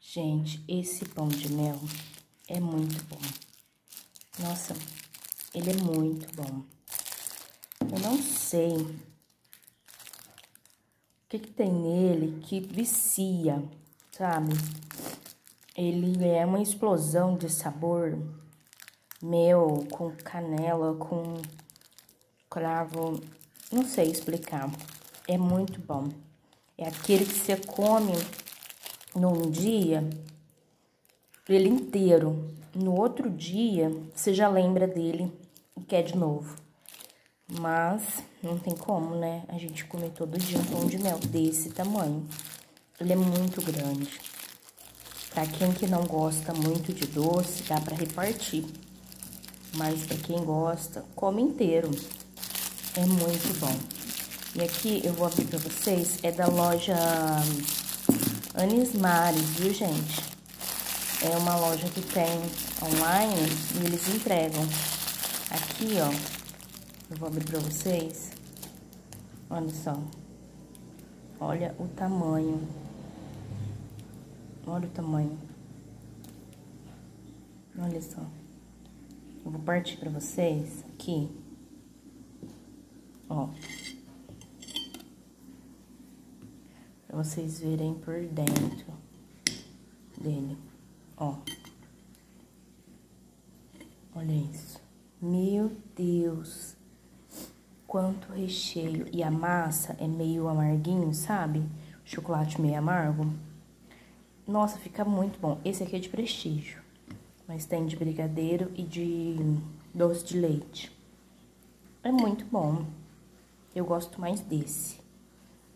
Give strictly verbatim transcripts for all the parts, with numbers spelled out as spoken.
Gente, esse pão de mel é muito bom. Nossa, ele é muito bom. Eu não sei o que que tem nele que vicia, sabe? Ele é uma explosão de sabor. Mel, com canela, com cravo, não sei explicar. É muito bom. É aquele que você come num dia, ele inteiro. No outro dia, você já lembra dele e quer de novo. Mas não tem como, né? A gente comer todo dia um pão de mel desse tamanho. Ele é muito grande. Pra quem que não gosta muito de doce, dá pra repartir. Mas pra quem gosta, come inteiro. É muito bom. E aqui eu vou abrir pra vocês, é da loja Anismary, viu, gente? É uma loja que tem online e eles entregam. Aqui, ó, eu vou abrir pra vocês. Olha só. Olha o tamanho. Olha o tamanho. Olha só. Eu vou partir pra vocês aqui, ó, pra vocês verem por dentro dele, ó. Olha isso. Meu Deus, quanto recheio. E a massa é meio amarguinho, sabe? Chocolate meio amargo. Nossa, fica muito bom. Esse aqui é de prestígio. Mas tem de brigadeiro e de doce de leite. É muito bom. Eu gosto mais desse.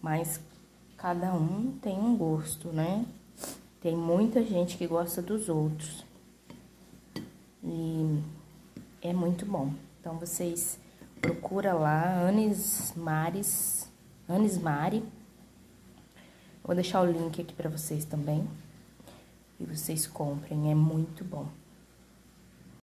Mas cada um tem um gosto, né? Tem muita gente que gosta dos outros. E é muito bom. Então, vocês procuram lá, Anismary. Anismary. Vou deixar o link aqui pra vocês também. E vocês comprem, é muito bom.